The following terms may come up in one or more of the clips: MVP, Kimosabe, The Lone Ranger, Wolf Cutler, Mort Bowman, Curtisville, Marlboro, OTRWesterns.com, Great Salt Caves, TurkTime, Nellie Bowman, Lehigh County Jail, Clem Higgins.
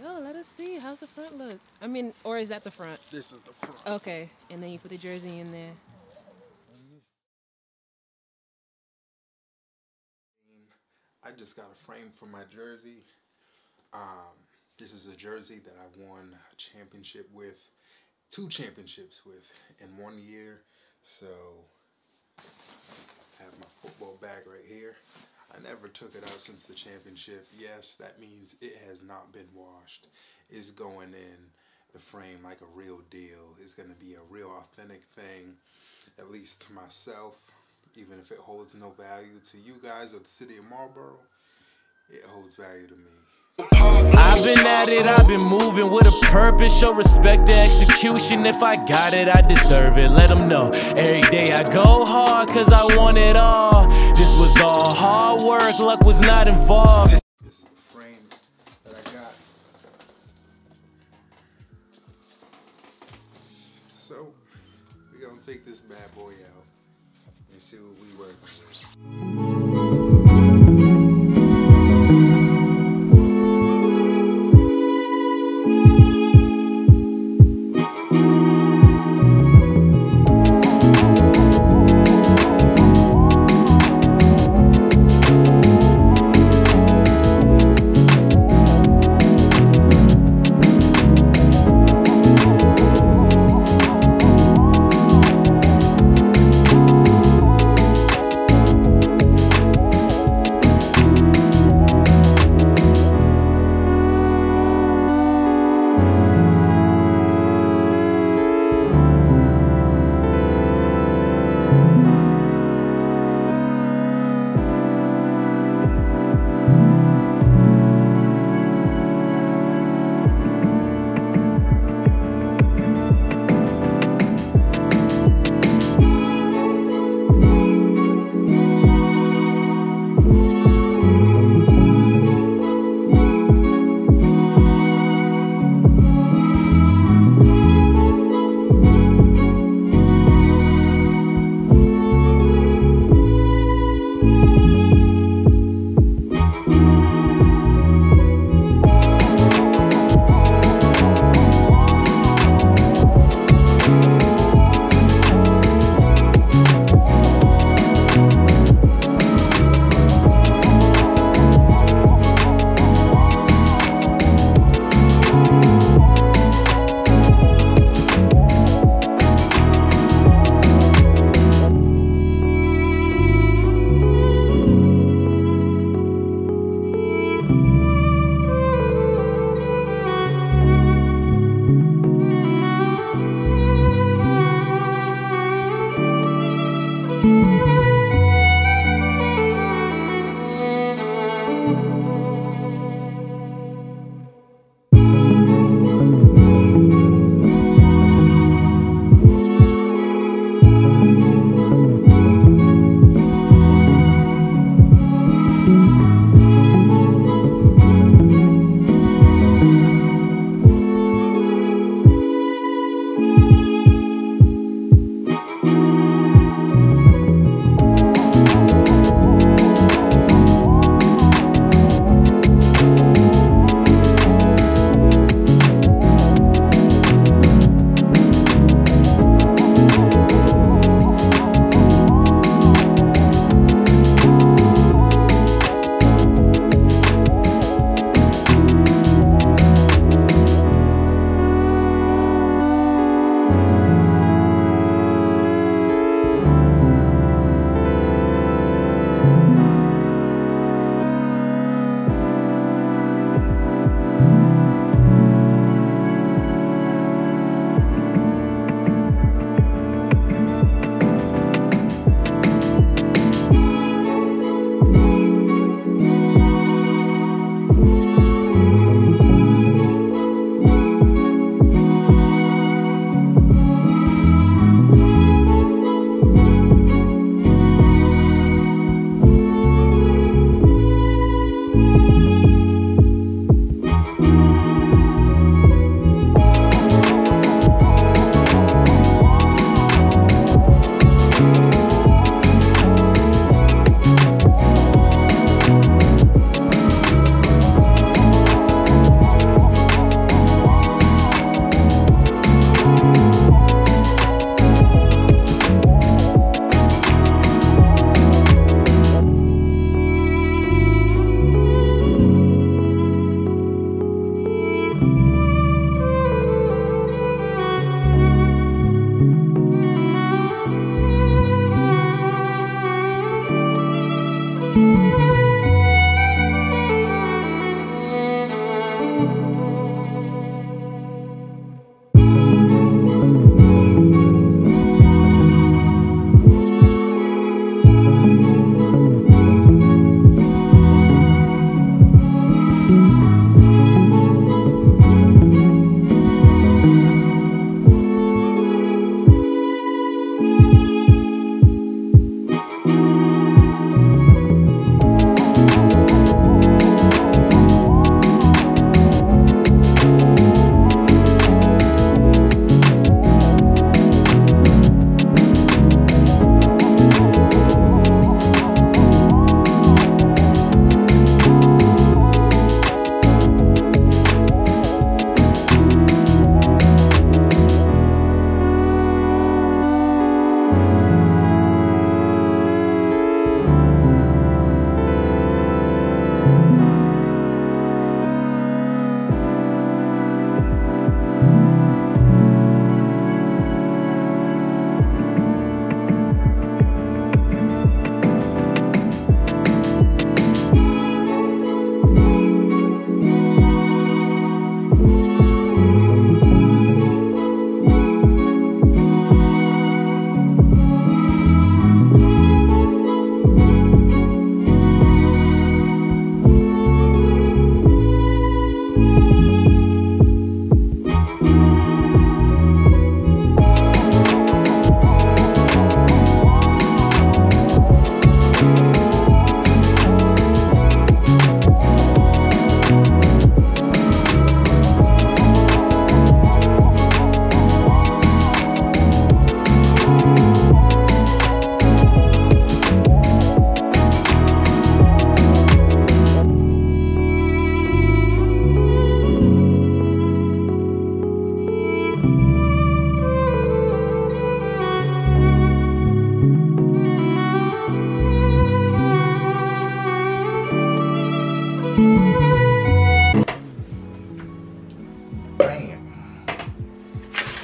Yo, let us see. How's the front look? I mean, or is that the front? This is the front. Okay. And then you put the jersey in there. I just got a frame for my jersey. This is a jersey that I won a championship with, 2 championships with in 1 year. So I have my football bag right here. I never took it out since the championship. Yes, that means it has not been washed. It's going in the frame like a real deal. It's gonna be a real authentic thing, at least to myself. Even if it holds no value to you guys or the city of Marlboro, it holds value to me. I've been at it, I've been moving with a purpose. Show respect to execution. If I got it, I deserve it. Let them know. Every day I go hard because I want it all. This was all hard work, luck was not involved. This is the frame that I got. So, we're going to take this bad boy out and see what we work with.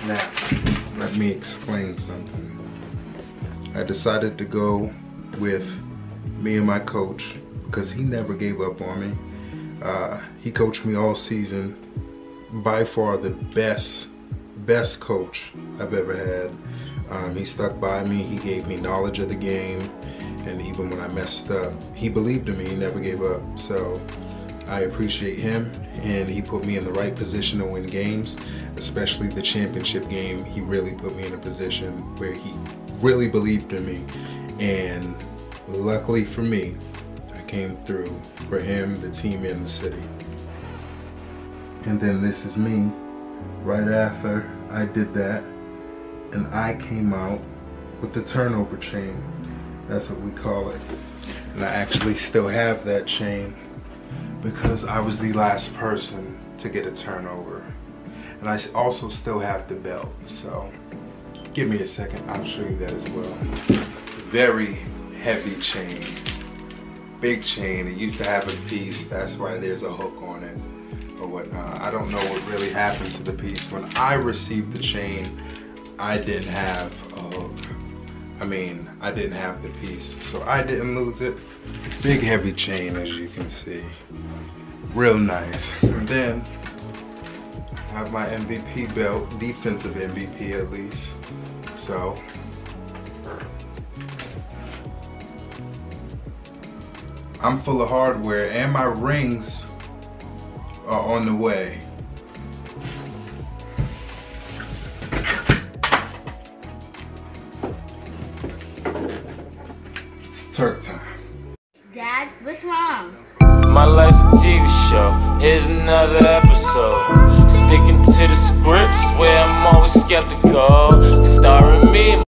Now, let me explain something. I decided to go with me and my coach because he never gave up on me. He coached me all season. By far the best coach I've ever had. He stuck by me. He gave me knowledge of the game, and even when I messed up, he believed in me. He never gave up. So I appreciate him, and he put me in the right position to win games, especially the championship game. He really put me in a position where he really believed in me, and luckily for me, I came through for him, the team, and the city. And then this is me right after I did that, and I came out with the turnover chain. That's what we call it. And I actually still have that chain, because I was the last person to get a turnover. And I also still have the belt, so give me a second, I'll show you that as well. Very heavy chain, big chain. It used to have a piece, that's why there's a hook on it or whatnot. I don't know what really happened to the piece. When I received the chain, I didn't have a hook. I mean, I didn't have the piece, so I didn't lose it. Big heavy chain, as you can see. Real nice. And then I have my MVP belt, defensive MVP at least. So I'm full of hardware, and my rings are on the way. It's Turk time. Dad, what's wrong? My life's a TV show, here's another episode. Sticking to the script, swear I'm always skeptical. Starring me.